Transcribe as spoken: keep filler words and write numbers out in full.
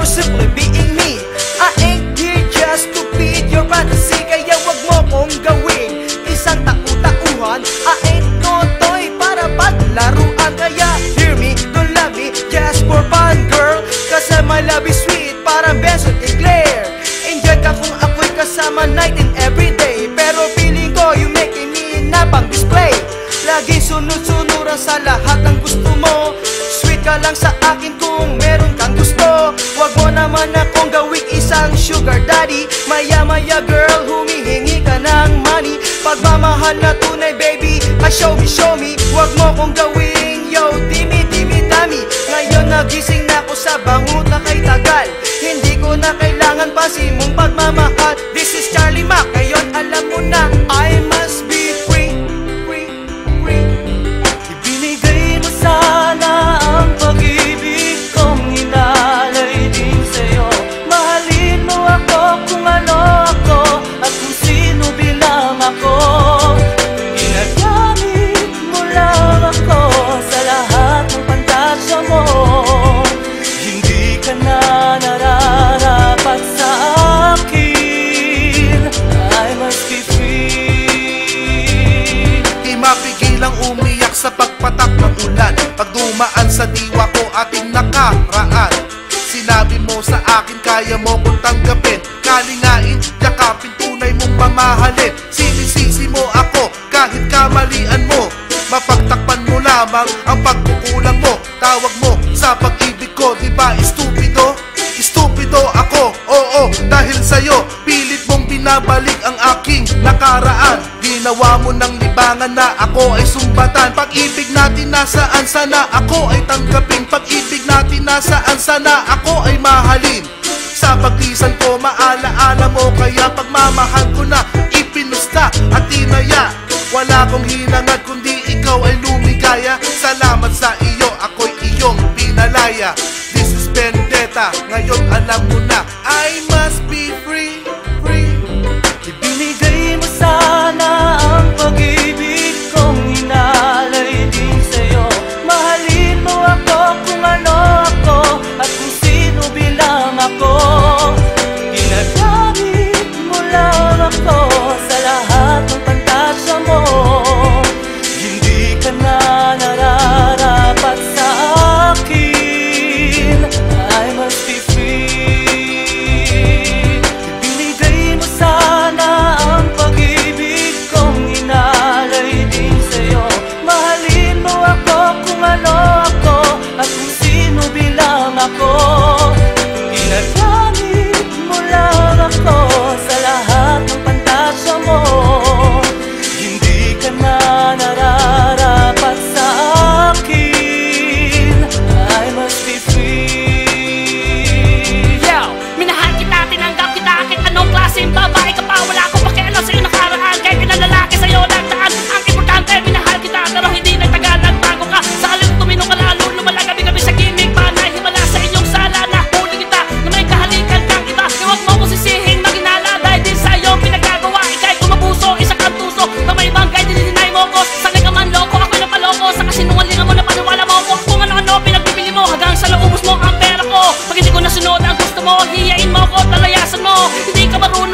for simply being me. I ain't here just to feed your fantasy, kaya wag mo kong gawin isang taku-takuhan. I ain't no toy para paglaruan, kaya hear me, don't love me just for fun, girl. Kasi my love is sweet, parang beso at eclair. Enjoy ka kung ako'y kasama night and everyday, pero feeling ko you making me na pang display. Laging sunod-sunuran sa lahat ng gusto mo, sweet ka lang sa akin kung meron kang gusto. Wag mo naman akong gawing isang sugar daddy, maya-maya girl, humihingi ka ng money. Pagmamahal na tunay baby, I show me, show me. Wag mo kong gawing yo, dimi, dimi, dami. Ngayon nagising na ako sa bango na kay tagal, hindi ko na kailangan pa si mong pagmamahal. This is Charlie Mac, ngayon alam mo na I must be free, free, free. Ibinigay mo sana ang pag-ibig kong inalay din sa'yo. Mahalin mo ako kung ano ako at kung sino bilang ako. Ginagamit mo lang ako sa lahat ng pantasya mo. Hindi ka na nararapat sa akin. I must be free. Di mapigilang umiyak sa pagpatak ng ulan. Pag dumaan sa diwa ko ating nakaraan, sinabi mo sa akin kaya mo kong tanggapin, kalingain, yakapin, tunay mong mamahalin. Sinisisi mo ako kahit kamalian mo, mapagtakpan mo lamang ang pagkukulang mo. Tawag mo sa pag-ibig ko, di ba istupido? Istupido ako, oo, dahil sa'yo pilit mong binabalik ang aking nakaraan. Ginawa mo ng libangan na ako ay sumbatan. Pag-ibig natin nasaan, sana ako ay tanggapin. Pag-ibig natin nasaan, sana ako ay mahalin. Sa paglisan ko, maalaala mo, kaya pagmamahal ko na ipinusta at tinaya. Wala kong hinangad kundi ikaw ay lumigaya. Salamat sa iyo, ako'y iyong pinalaya. This is Bendeta, ngayon alam mo na I must be free, free. Ibinigay mo sana ang pag-ibig kong inalay din sa'yo. Mahalin mo ako kung ano ako at kung sino bilang ako. Ginagamit mo lang ako sa lahat ng pantasya mo. Ginagamit mo lang ako sa lahat ng pantasya mo. Hindi ka na nararapat sa akin. I must be free. Yo, minahal kita, tinanggap kita, kahit anong klaseng babae ka pa. Wala akong pakialam sa'yo nakaraan, kahit ilang lalaki sa'yo nagdaan. Ang importante, minahal kita, pero hindi nagtagal. Nagbago ka, sa halip tuminong ka lalo. Lumala gabi-gabi sa gimmick. Pag hindi ko nasunod ang gusto mo, hiyain mo ko, talayasan mo. Hindi ka marunong